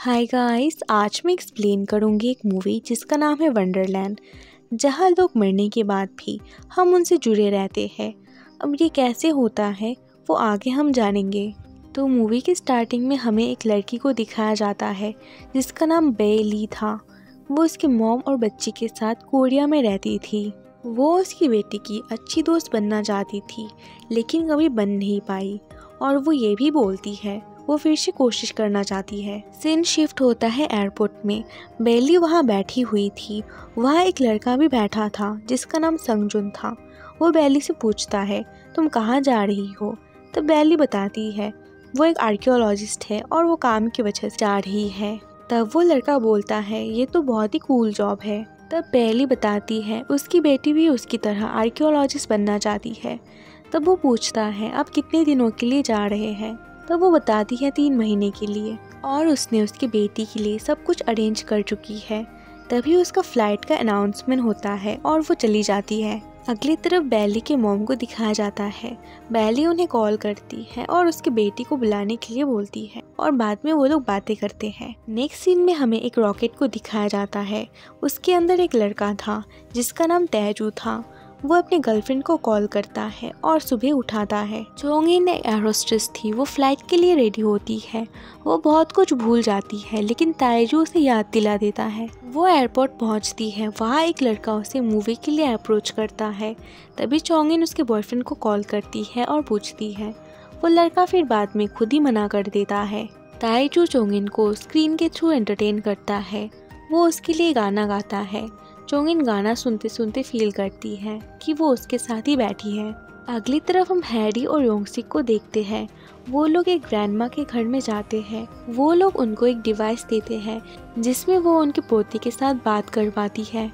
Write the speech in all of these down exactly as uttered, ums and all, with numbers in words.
Hi guys, आज मैं explain करूंगी एक मूवी जिसका नाम है वंडरलैंड, जहां लोग मरने के बाद भी हम उनसे जुड़े रहते हैं। अब ये कैसे होता है वो आगे हम जानेंगे। तो मूवी के स्टार्टिंग में हमें एक लड़की को दिखाया जाता है जिसका नाम बेली था। वो उसके मॉम और बच्चे के साथ कोरिया में रहती थी। वो उसकी बेटी की अच्छी दोस्त बनना चाहती थी लेकिन कभी बन नहीं पाई, और वो ये भी बोलती है वो फिर से कोशिश करना चाहती है। सीन शिफ्ट होता है एयरपोर्ट में। बेली वहाँ बैठी हुई थी। वहाँ एक लड़का भी बैठा था जिसका नाम संगजुन था। वो बेली से पूछता है तुम कहाँ जा रही हो, तब बेली बताती है वो एक आर्कियोलॉजिस्ट है और वो काम की वजह से जा रही है। तब वो लड़का बोलता है ये तो बहुत ही कूल जॉब है। तब बेली बताती है उसकी बेटी भी उसकी तरह आर्कियोलॉजिस्ट बनना चाहती है। तब वो पूछता है आप कितने दिनों के लिए जा रहे हैं, तब वो बताती है तीन महीने के लिए, और उसने उसकी बेटी के लिए सब कुछ अरेंज कर चुकी है। तभी उसका फ्लाइट का अनाउंसमेंट होता है और वो चली जाती है। अगली तरफ बेली के मॉम को दिखाया जाता है। बेली उन्हें कॉल करती है और उसकी बेटी को बुलाने के लिए बोलती है, और बाद में वो लोग बातें करते हैं। नेक्स्ट सीन में हमें एक रॉकेट को दिखाया जाता है। उसके अंदर एक लड़का था जिसका नाम तैजू था। वो अपने गर्लफ्रेंड को कॉल करता है और सुबह उठाता है। चोंगिन एक एयरहोस्टेस थी। वो फ्लाइट के लिए रेडी होती है। वो बहुत कुछ भूल जाती है लेकिन ताइजू उसे याद दिला देता है। वो एयरपोर्ट पहुंचती है। वहाँ एक लड़का उसे मूवी के लिए अप्रोच करता है। तभी चोंगिन उसके बॉयफ्रेंड को कॉल करती है और पूछती है। वो लड़का फिर बाद में खुद ही मना कर देता है। ताइजू चोंगिन को स्क्रीन के थ्रू एंटरटेन करता है। वो उसके लिए गाना गाता है। चोंगिन गाना सुनते सुनते फील करती है कि वो उसके साथ ही बैठी है। अगली तरफ हम हैरी और योंगसिक को देखते हैं। वो लोग एक ग्रैंडमा के घर में जाते हैं। वो लोग उनको एक डिवाइस देते हैं जिसमें वो उनके पोते के साथ बात करवाती है।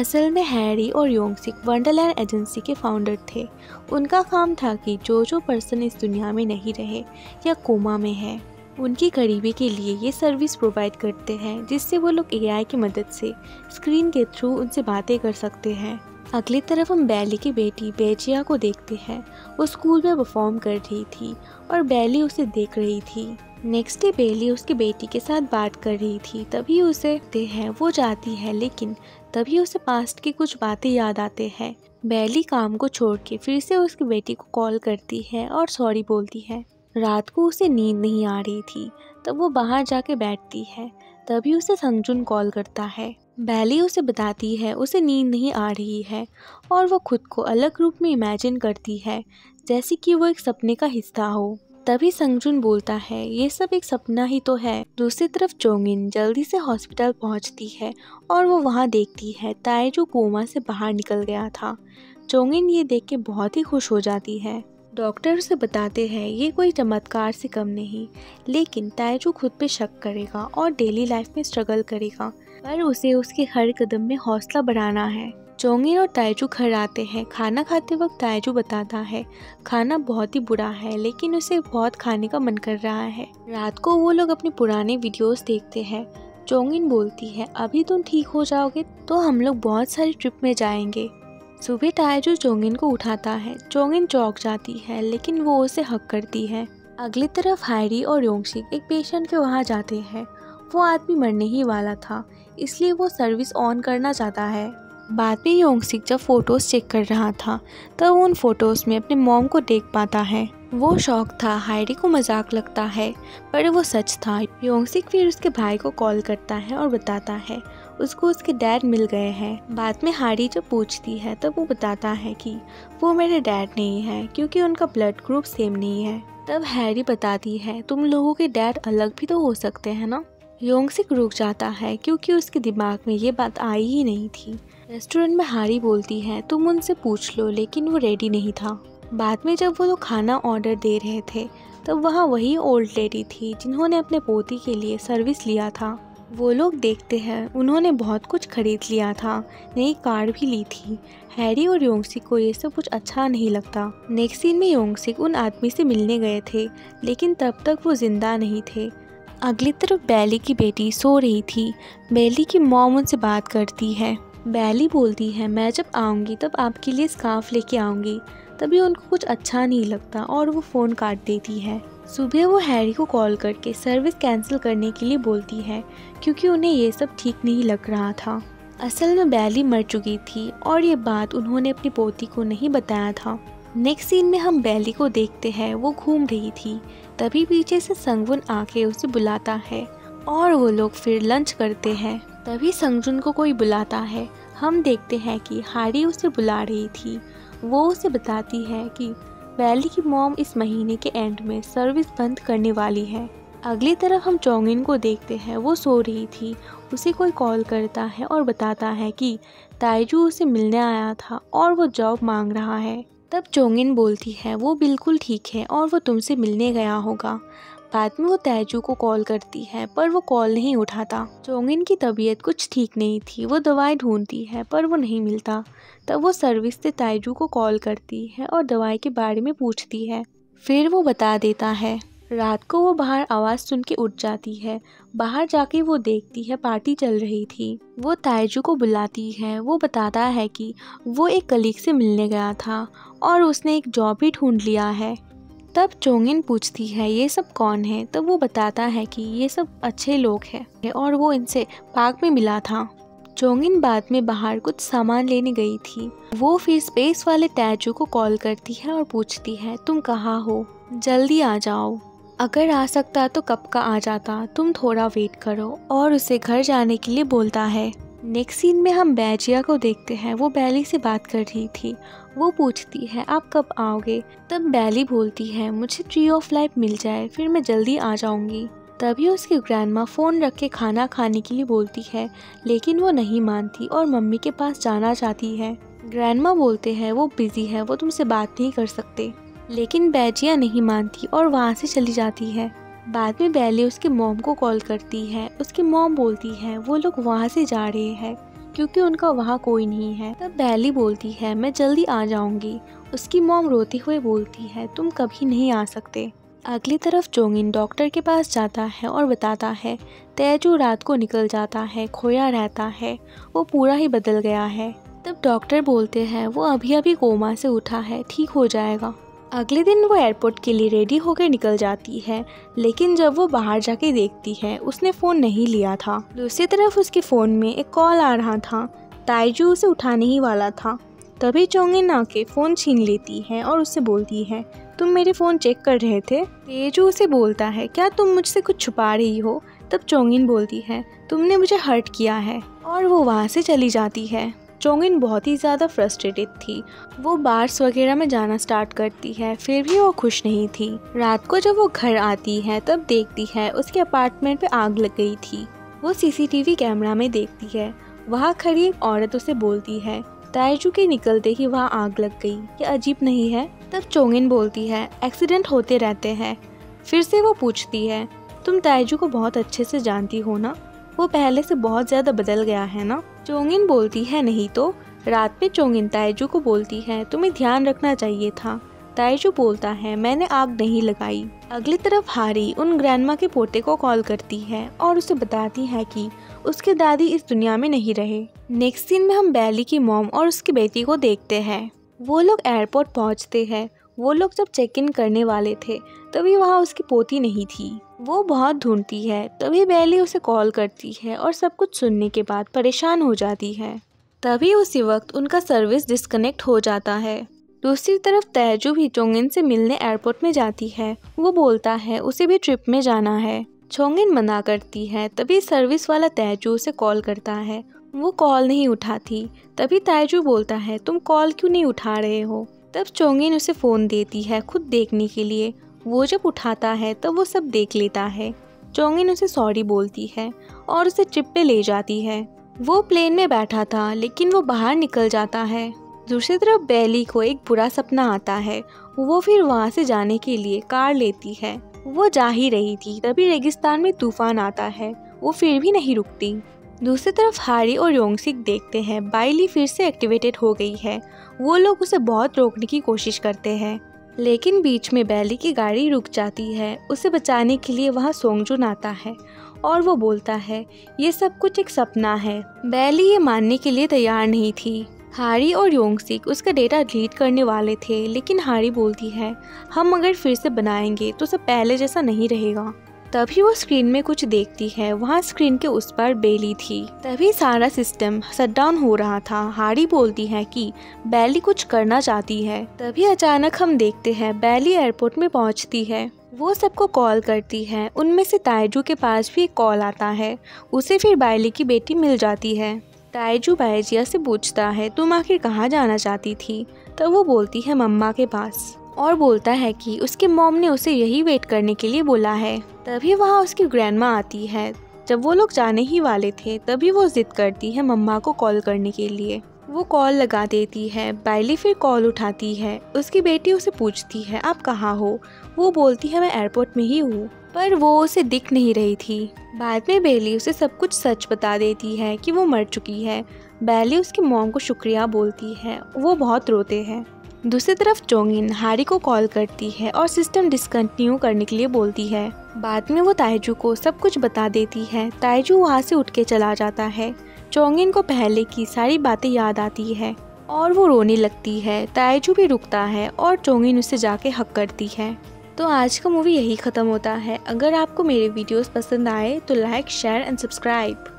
असल में हैरी और योंगसिक वंडरलैंड एजेंसी के फाउंडर थे। उनका काम था कि जो जो पर्सन इस दुनिया में नहीं रहे या कोमा में है, उनकी गरीबी के लिए ये सर्विस प्रोवाइड करते हैं जिससे वो लोग एआई की मदद से स्क्रीन के थ्रू उनसे बातें कर सकते हैं। अगली तरफ हम बेली की बेटी बैचिया को देखते हैं। वो स्कूल में परफॉर्म कर रही थी और बेली उसे देख रही थी। नेक्स्ट डे बेली उसकी बेटी के साथ बात कर रही थी। तभी उसे ते है वो जाती है, लेकिन तभी उसे पास्ट की कुछ बातें याद आते हैं। बेली काम को छोड़ के फिर से उसकी बेटी को कॉल करती है और सॉरी बोलती है। रात को उसे नींद नहीं आ रही थी। तब वो बाहर जाके बैठती है। तभी उसे संगजुन कॉल करता है। बेली उसे बताती है उसे नींद नहीं आ रही है, और वो खुद को अलग रूप में इमेजिन करती है जैसे कि वो एक सपने का हिस्सा हो। तभी संगजुन बोलता है ये सब एक सपना ही तो है। दूसरी तरफ चोंगिन जल्दी से हॉस्पिटल पहुंचती है और वो वहाँ देखती है ताइजू कोमा से बाहर निकल गया था। चोंगिन ये देख के बहुत ही खुश हो जाती है। डॉक्टर उसे बताते हैं ये कोई चमत्कार से कम नहीं, लेकिन ताइजू खुद पे शक करेगा और डेली लाइफ में स्ट्रगल करेगा, पर उसे उसके हर कदम में हौसला बढ़ाना है। चोंगिन और ताइजू घर आते हैं। खाना खाते वक्त ताइजू बताता है खाना बहुत ही बुरा है, लेकिन उसे बहुत खाने का मन कर रहा है। रात को वो लोग अपने पुराने वीडियोज़ देखते हैं। चोंगिन बोलती है अभी तुम ठीक हो जाओगे तो हम लोग बहुत सारी ट्रिप में जाएंगे। सुबह ताइजू चोंगिन को उठाता है। चोंगिन चौंक जाती है लेकिन वो उसे हक करती है। अगली तरफ हायरी और योंगसिक एक पेशेंट के वहाँ जाते हैं। वो आदमी मरने ही वाला था, इसलिए वो सर्विस ऑन करना चाहता है। बाद में योंगसिक जब फोटोज़ चेक कर रहा था तब उन फोटोज़ में अपने मॉम को देख पाता है। वो शौक था। हायरी को मजाक लगता है पर वो सच था। योंगसिक फिर उसके भाई को कॉल करता है और बताता है उसको उसके डैड मिल गए हैं। बाद में हायरी जब पूछती है तब वो बताता है कि वो मेरे डैड नहीं है क्योंकि उनका ब्लड ग्रुप सेम नहीं है। तब हायरी बताती है तुम लोगों के डैड अलग भी तो हो सकते हैं ना। योंगसिक रुक जाता है क्योंकि उसके दिमाग में ये बात आई ही नहीं थी। रेस्टोरेंट में हायरी बोलती है तुम उनसे पूछ लो, लेकिन वो रेडी नहीं था। बाद में जब वो लोग खाना ऑर्डर दे रहे थे तब वहाँ वही ओल्ड लेडी थी जिन्होंने अपने पोती के लिए सर्विस लिया था। वो लोग देखते हैं उन्होंने बहुत कुछ खरीद लिया था, नई कार भी ली थी। हैरी और योंगसिक को ये सब कुछ अच्छा नहीं लगता। नेक्स्ट सीन में योंगसिक उन आदमी से मिलने गए थे, लेकिन तब तक वो जिंदा नहीं थे। अगली तरफ बेली की बेटी सो रही थी। बेली की मॉम उनसे बात करती है। बेली बोलती है मैं जब आऊँगी तब आपके लिए स्कार्फ लेके आऊँगी। तभी उनको कुछ अच्छा नहीं लगता और वो फ़ोन काट देती है। सुबह वो हैरी को कॉल करके सर्विस कैंसिल करने के लिए बोलती है क्योंकि उन्हें ये सब ठीक नहीं लग रहा था। असल में बैली मर चुकी थी और ये बात उन्होंने अपनी पोती को नहीं बताया था। नेक्स्ट सीन में हम बैली को देखते हैं, वो घूम रही थी, तभी पीछे से संगवुन आके उसे बुलाता है और वो लोग फिर लंच करते हैं। तभी संगजुन को कोई बुलाता है। हम देखते हैं कि हारी उसे बुला रही थी। वो उसे बताती है कि बैली की मॉम इस महीने के एंड में सर्विस बंद करने वाली है। अगली तरफ हम चोंगिन को देखते हैं, वो सो रही थी। उसे कोई कॉल करता है और बताता है कि ताइजू उसे मिलने आया था और वो जॉब मांग रहा है। तब चोंगिन बोलती है वो बिल्कुल ठीक है और वो तुमसे मिलने गया होगा। बाद में वो ताइजू को कॉल करती है पर वो कॉल नहीं उठाता। चोंगिन की तबीयत कुछ ठीक नहीं थी, वो दवाई ढूंढती है पर वो नहीं मिलता। तब वो सर्विस से ताइजू को कॉल करती है और दवाई के बारे में पूछती है। फिर वो बता देता है। रात को वो बाहर आवाज़ सुन के उठ जाती है। बाहर जाके वो देखती है पार्टी चल रही थी। वो ताइजू को बुलाती है। वो बताता है कि वो एक कलीग से मिलने गया था और उसने एक जॉब भी ढूंढ लिया है। तब चोंगिन पूछती है ये सब कौन है, तब वो बताता है कि ये सब अच्छे लोग हैं और वो इनसे पार्क में मिला था। चोंगिन बाद में बाहर कुछ सामान लेने गई थी। वो फिर स्पेस वाले ताइजू को कॉल करती है और पूछती है तुम कहाँ हो, जल्दी आ जाओ, अगर आ सकता तो कब का आ जाता, तुम थोड़ा वेट करो, और उसे घर जाने के लिए बोलता है। नेक्स्ट सीन में हम बैजिया को देखते हैं, वो बैली से बात कर रही थी। वो पूछती है आप कब आओगे, तब बैली बोलती है मुझे ट्री ऑफ लाइफ मिल जाए फिर मैं जल्दी आ जाऊंगी। तभी उसकी ग्रैंडमा फ़ोन रख के खाना खाने के लिए बोलती है लेकिन वो नहीं मानती और मम्मी के पास जाना चाहती है। ग्रैंडमा बोलते हैं वो बिजी है, वो तुमसे बात नहीं कर सकते, लेकिन बैजिया नहीं मानती और वहाँ से चली जाती है। बाद में बैली उसके मॉम को कॉल करती है। उसकी मॉम बोलती है वो लोग वहाँ से जा रहे हैं क्योंकि उनका वहाँ कोई नहीं है। तब बैली बोलती है मैं जल्दी आ जाऊँगी। उसकी मॉम रोते हुए बोलती है तुम कभी नहीं आ सकते। अगली तरफ चोंगिन डॉक्टर के पास जाता है और बताता है ताइजू रात को निकल जाता है, खोया रहता है, वो पूरा ही बदल गया है। तब डॉक्टर बोलते हैं वो अभी अभी कोमा से उठा है, ठीक हो जाएगा। अगले दिन वो एयरपोर्ट के लिए रेडी होकर निकल जाती है, लेकिन जब वो बाहर जाके देखती है उसने फ़ोन नहीं लिया था। दूसरी तरफ उसके फ़ोन में एक कॉल आ रहा था। ताइजू उसे उठाने ही वाला था, तभी चोंगिन आके फ़ोन छीन लेती है और उससे बोलती है तुम मेरे फ़ोन चेक कर रहे थे। ताइजू उसे बोलता है क्या तुम मुझसे कुछ छुपा रही हो। तब चोंगिन बोलती है तुमने मुझे हर्ट किया है, और वो वहाँ से चली जाती है। चोंगिन बहुत ही ज़्यादा फ्रस्ट्रेटेड थी। वो बार्स वगैरह में जाना स्टार्ट करती है, फिर भी वो खुश नहीं थी। रात को जब वो घर आती है तब देखती है उसके अपार्टमेंट पे आग लग गई थी। वो सीसीटीवी कैमरा में देखती है। वहाँ खड़ी एक औरत उसे बोलती है ताइजू के निकलते ही वहाँ आग लग गई, ये अजीब नहीं है। तब चोंगिन बोलती है एक्सीडेंट होते रहते हैं। फिर से वो पूछती है तुम ताइजू को बहुत अच्छे से जानती हो ना, वो पहले से बहुत ज़्यादा बदल गया है ना। चोंगिन बोलती है नहीं तो। रात में चोंगिन ताइजू को बोलती है तुम्हें ध्यान रखना चाहिए था। ताइजू बोलता है मैंने आग नहीं लगाई। अगली तरफ हारी उन ग्रैंडमा के पोते को कॉल करती है और उसे बताती है कि उसके दादी इस दुनिया में नहीं रहे। नेक्स्ट सीन में हम बैली की मॉम और उसकी बेटी को देखते हैं। वो लोग एयरपोर्ट पहुँचते हैं। वो लोग जब चेक इन करने वाले थे तभी वहाँ उसकी पोती नहीं थी। वो बहुत ढूंढती है, तभी बैली उसे कॉल करती है और सब कुछ सुनने के बाद परेशान हो जाती है। तभी उसी वक्त उनका सर्विस डिस्कनेक्ट हो जाता है। दूसरी तरफ ताइजू भी चोंगिन से मिलने एयरपोर्ट में जाती है। वो बोलता है उसे भी ट्रिप में जाना है। चोंगिन मना करती है, तभी सर्विस वाला ताइजू उसे कॉल करता है। वो कॉल नहीं उठाती। तभी ताइजू बोलता है तुम कॉल क्यों नहीं उठा रहे हो। तब चोंगिन उसे फ़ोन देती है खुद देखने के लिए। वो जब उठाता है तब वो सब देख लेता है। चोंगिन उसे सॉरी बोलती है और उसे ट्रिप पे ले जाती है। वो प्लेन में बैठा था लेकिन वो बाहर निकल जाता है। दूसरी तरफ बैली को एक बुरा सपना आता है। वो फिर वहाँ से जाने के लिए कार लेती है। वो जा ही रही थी तभी रेगिस्तान में तूफान आता है। वो फिर भी नहीं रुकती। दूसरी तरफ हारी और योंगसिक देखते हैं बाइली फिर से एक्टिवेटेड हो गई है। वो लोग उसे बहुत रोकने की कोशिश करते हैं लेकिन बीच में बैली की गाड़ी रुक जाती है। उसे बचाने के लिए वहाँ सोंगजुन आता है और वो बोलता है ये सब कुछ एक सपना है। बैली ये मानने के लिए तैयार नहीं थी। हारी और योंगसिक उसका डेटा डिलीट करने वाले थे, लेकिन हारी बोलती है हम अगर फिर से बनाएंगे तो सब पहले जैसा नहीं रहेगा। तभी वो स्क्रीन में कुछ देखती है, वहाँ स्क्रीन के उस पर बेली थी। तभी सारा सिस्टम शटडाउन हो रहा था। हारी बोलती है कि बेली कुछ करना चाहती है। तभी अचानक हम देखते हैं बेली एयरपोर्ट में पहुँचती है। वो सबको कॉल करती है, उनमें से ताइजू के पास भी एक कॉल आता है। उसे फिर बेली की बेटी मिल जाती है। ताइजू बाएजिया से पूछता है तुम आखिर कहाँ जाना चाहती थी, तब वो बोलती है मम्मा के पास, और बोलता है कि उसके मॉम ने उसे यही वेट करने के लिए बोला है। तभी वहाँ उसकी ग्रैंडमा आती है। जब वो लोग जाने ही वाले थे तभी वो जिद करती है मम्मा को कॉल करने के लिए। वो कॉल लगा देती है। बाइली फिर कॉल उठाती है। उसकी बेटी उसे पूछती है आप कहाँ हो, वो बोलती है मैं एयरपोर्ट में ही हूँ, पर वो उसे दिख नहीं रही थी। बाद में बेली उसे सब कुछ सच बता देती है कि वो मर चुकी है। बेली उसकी मॉम को शुक्रिया बोलती है, वो बहुत रोते हैं। दूसरी तरफ चोंगिन हारी को कॉल करती है और सिस्टम डिसकंटिन्यू करने के लिए बोलती है। बाद में वो ताइजू को सब कुछ बता देती है। ताइजू वहाँ से उठ के चला जाता है। चोंगिन को पहले की सारी बातें याद आती है और वो रोने लगती है। ताइजू भी रुकता है और चोंगिन उसे जाके हक करती है। तो आज का मूवी यही ख़त्म होता है। अगर आपको मेरे वीडियोस पसंद आए तो लाइक शेयर एंड सब्सक्राइब।